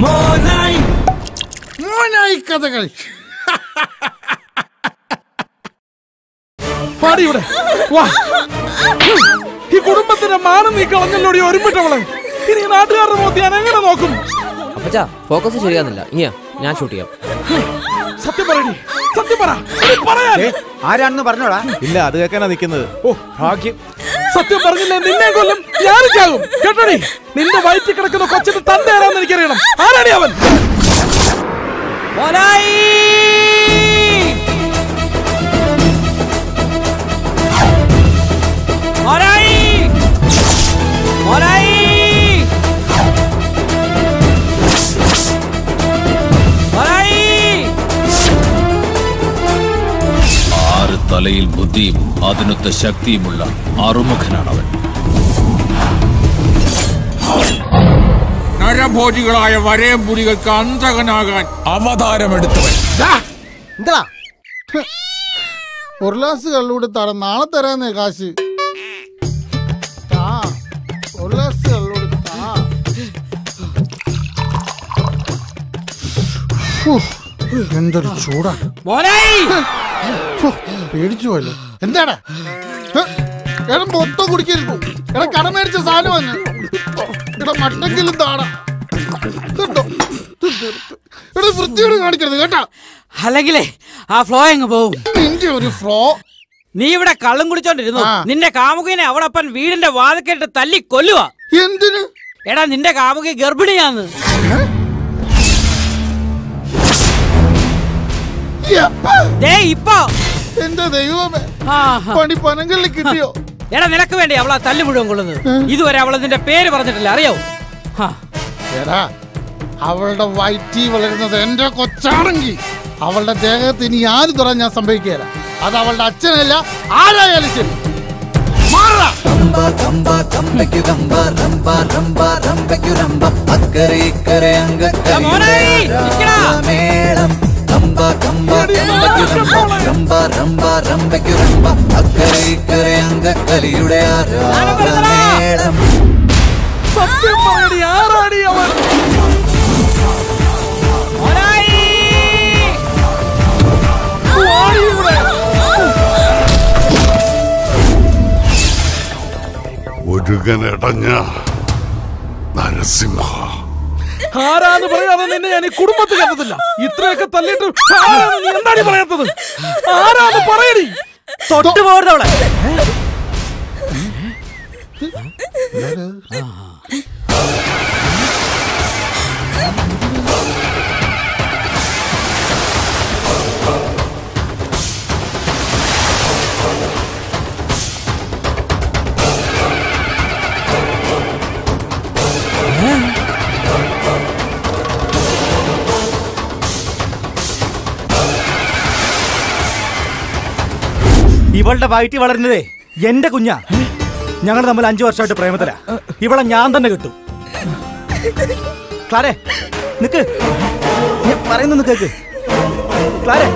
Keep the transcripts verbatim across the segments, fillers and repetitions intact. Monayi Monayi Kadhakal. Party over. Wow. He couldn't put the man in the colonel or your impetuous. He didn't add her about the animal. Apacha, focus is Rianilla. Here, naturally. Satipari, Satipara, I ran the Barnara. Illa, the Canadian. Oh, Haki Satipari and the Negolum. Yarko, get ready. Ninda white ticket of the coach of the Thunder and the Kirinum. Monayi. Monayi! Monayi! Monayi! Aar thalayil buddhiyum adinutha shaktiyumulla aarumukhanavan. Narabhojikalaaya varempudikal kanthaganagan avataram eduthavan. Da! Indra! Urlasu kallude thara naala tharane kaashi. And the soda. What I paid you. And that I'm both good kids. And I can't manage this island. Get a maternal daughter. It is for two hundred. Halagile are flying above. Into floor. Never a column would turn it. Ninda Kamukin, our up and weed in the water get a tally colua. Yet a Ninda Kamuki Gerbinian. Hey, Ipa! And the human. Ah, Pondy Panangal Kitio. There are the recommended Avla Talibudango. You were ever than a pair of the Lario. Ha! Our white tea will end the end of Charangi. Our death in Yad Dorana Sambekera. As our Lachanella, I listen. Mara! Tamba, Tamba, Tambakamba, Tamba, Tamba, Tambakamba, Akari, Karanga, Kamona, Ramba, Ramba, Ramba, Ramba, Ramba, Ramba, Akari, Kare, Anga, Kali, Udaya, Madam. Something already, already, already. What are you gonna do? Hara, the Bayan and Kurumata. You track up a little. Hara, the parade. Sort of order. ഇവളുടെ വൈറ്റി വളർന്നതേ എന്റെ കുഞ്ഞാ ഞങ്ങൾ നമ്മൾ അഞ്ച് വർഷമായിട്ട് പ്രേമത്തിലാ ഇവളെ ഞാൻ തന്നെ കിട്ടും ക്ലാരെ നിക്ക് ഞാൻ പറയുന്നു കേക്ക് ക്ലാരെ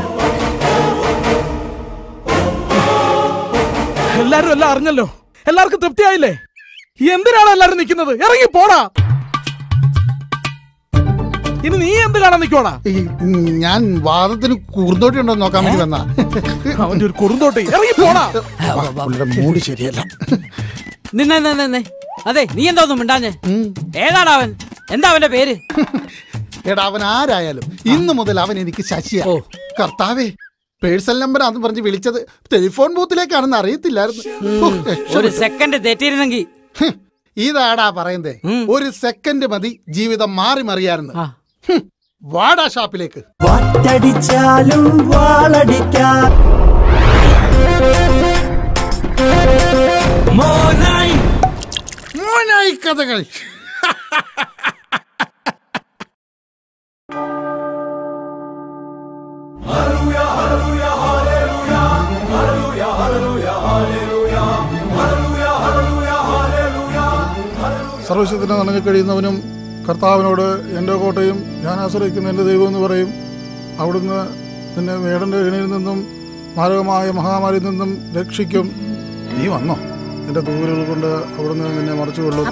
എല്ലാരും എല്ലാം അറിഞ്ഞല്ലോ എല്ലാവർക്കും തൃപ്തിയായില്ലേ എന്തിനാണ് എല്ലാരും നിൽക്കുന്നത് ഇറങ്ങി പോടാ ഇനി നീ എന്ത് കാണാൻ നിൽക്കോടാ ഞാൻ വാദത്തിന് കുറുന്തോട്ടി ഉണ്ടോ നോക്കാൻ വേണ്ടി വന്നാ അവന്റെ ഒരു കുറുന്തോട്ടി ഇറങ്ങി പോടാ അവന്റെ മൂഡ് ശരിയല്ല നിന്നെ നിന്നെ അതെ നീ എന്താ ഒന്നും മിണ്ടാഞ്ഞേ ഏതാണ് അവൻ എന്താ അവന്റെ പേര് എടാ അവൻ ആരായാലും ഇന്നു മുതൽ അവൻ എനിക്ക് ശശിയാ കർത്താവേ പേഴ്സണൽ നമ്പർ ആണെന്ന് പറഞ്ഞ് വിളിച്ചത് ടെലിഫോൺ ബൂത്തിലേക്കാണെന്ന് അറിയത്തില്ലായിരുന്നു ഒരു സെക്കൻഡ് തെറ്റിയിരുന്നെങ്കിൽ ഇതാടാ പറയുന്നേ ഒരു സെക്കൻഡ് മതി ജീവിതം മാറി മറിയായിരുന്നു വാടാ ഷാപ്പിലേക്ക് വട്ടടിച്ചാലും വാളടിക്കാം മോനായി മോനായി കഥകൾ സർവശക്തനെ നനഞ്ഞു കഴിയുന്നവനും കർത്താവിനോട് എൻ്റെ കോട്ടയും ഞാൻ ആശ്രയിക്കുന്ന എൻ്റെ ദൈവമെന്ന് പറയും അവിടുന്ന് നിന്നെ മേടൻ്റെ ഇണയിൽ നിന്നും മാരകമായ മഹാമാരിയിൽ നിന്നും രക്ഷിക്കും നീ വന്നോ നിന്റെ ദൂരുകൾ കൊണ്ട് അവിടുന്ന് നിന്നെ മറച്ചുകൊള്ളും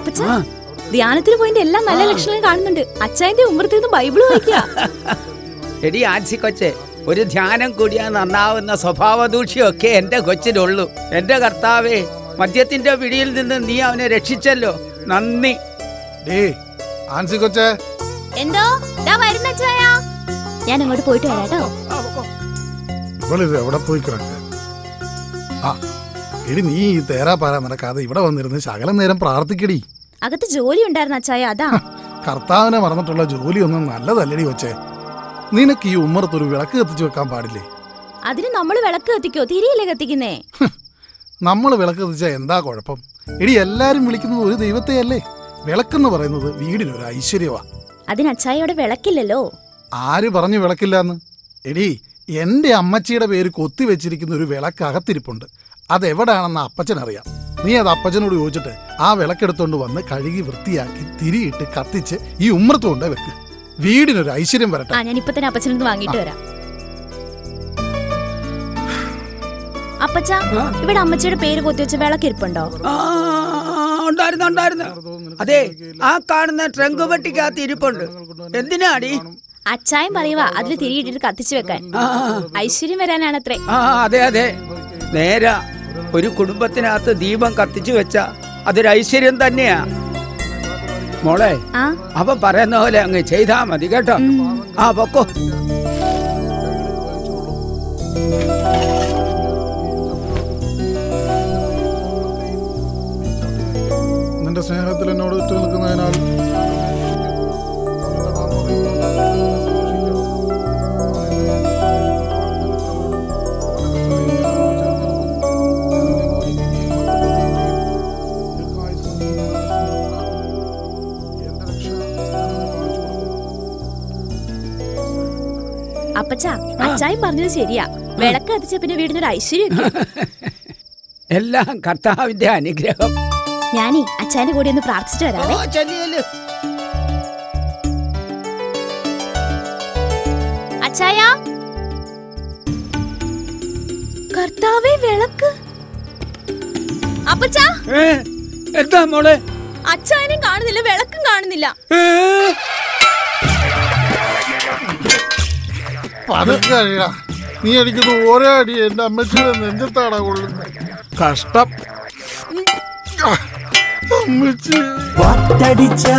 ധ്യാനത്തിൽ പോയിന്റെ എല്ലാ നല്ല ലക്ഷണങ്ങളും കാണുന്നുണ്ട്. അച്ചായന്റെ ഉമ്മറത്തിൽ നിന്ന് ബൈബിൾ വായിക്കാച്ചെ. ഒരു ധ്യാനം കൂടിയാ നന്നാവുന്ന സ്വഭാവ ദൂഷ്യമൊക്കെ എന്റെ കൊച്ചിനുള്ളൂ. എന്റെ കർത്താവേ, മദ്യത്തിന്റെ പിടിയിൽ നിന്ന് നീ അവനെ രക്ഷിച്ചല്ലോ, നന്ദി. എന്തോ ഞാൻ അങ്ങോട്ട് പോയിട്ട് വരാട്ടോ. എവിടെ പോയി കിടക്കുക? എടി നീ തേരാ പാരാ നടക്കാതെ ഇവിടെ വന്നിരുന്ന് ശകലം നേരം പ്രാർത്ഥിക്കടി. അകത്ത് ജോലി ഉണ്ടായിരുന്ന അച്ചായ, അതാ. കർത്താവിനെ മറന്നിട്ടുള്ള ജോലിയൊന്നും നല്ലതല്ലടി കൊച്ചേ. നിനക്ക് ഈ ഉമ്മറത്തൊരു വിളക്ക് കത്തിച്ചു വെക്കാൻ പാടില്ലേ? അതിന് നമ്മൾ വിളക്ക് കത്തിക്കോ? തിരിയില്ലേ കത്തിക്കുന്നേ? നമ്മൾ വിളക്ക് കത്തിച്ചാൽ എന്താ കുഴപ്പം? എടി എല്ലാരും വിളിക്കുന്നത് ഒരു ദൈവത്തെ അല്ലേ? വിളക്കെന്ന് പറയുന്നത് വീടിനൊരു ഐശ്വര്യവാ. അതിന് അച്ചായയുടെ വിളക്കില്ലല്ലോ. ആര് പറഞ്ഞു വിളക്കില്ലാന്ന്? എടി എന്റെ അമ്മച്ചിയുടെ പേര് കൊത്തി വെച്ചിരിക്കുന്ന ഒരു വിളക്ക് അകത്തിരിപ്പുണ്ട്. അതെവിടാണെന്ന് അപ്പച്ചനറിയാം. നീ അത് അപ്പച്ചനോട് ചോദിച്ചിട്ട് ആ വിളക്കെടുത്തോണ്ട് വന്ന് കഴുകി വൃത്തിയാക്കി തിരിയിട്ട് കത്തിച്ച് ഈ ഉമ്മറത്ത് കൊണ്ട് വെക്ക്. വീടിനൊരു ഐശ്വര്യം വരട്ടെ. അപ്പച്ച, ഇവിടെ അമ്മച്ചിയുടെ പേര് കൊത്തി വെച്ച വിളക്കിരിപ്പുണ്ടോ? അതെ, ആ കാണുന്ന ട്രങ്ക് പെട്ടിക്കകത്ത് ഇരിപ്പുണ്ട്. എന്തിനാടി? അച്ചായം പറയുവാ അതിൽ തിരിയിട്ടിട്ട് കത്തിച്ചു വെക്കാൻ, ഐശ്വര്യം വരാനാണത്രേ. അതെ അതെ, നേരാ. ഒരു കുടുംബത്തിനകത്ത് ദീപം കത്തിച്ചു വെച്ചാ അതൊരു ഐശ്വര്യം തന്നെയാ മോളെ. അവൻ പറയുന്ന പോലെ അങ്ങ് ചെയ്താ മതി കേട്ടോ. ആ പൊക്കോ. നിന്റെ സ്നേഹത്തിൽ എന്നോട് ഉറ്റു നിൽക്കുന്നതിനാൽ അച്ചായും പറഞ്ഞത് ശരിയാ. വിളക്ക് കത്തിച്ച പിന്നെ വീടിനൊരു ഐശ്വര്യം. എല്ലാം കർത്താവിന്റെ അനുഗ്രഹം. ഞാനേ അച്ചായന്റെ കൂടെ ഒന്ന് പ്രാർത്ഥിച്ചിട്ട് വരാമേ. അച്ചായ, കർത്താവേ വിളക്ക്. അപ്പച്ചാ, എന്താ മോളെ? അച്ചായനും കാണുന്നില്ല, വിളക്കും കാണുന്നില്ല. പതുക്കഴിയാ, നീ അടിക്കുന്ന ഓരോ അടി എന്റെ അമ്മച്ചിയുടെ നെഞ്ചത്താടാ കൊള്ളുന്നത്. കഷ്ടം അമ്മച്ചി.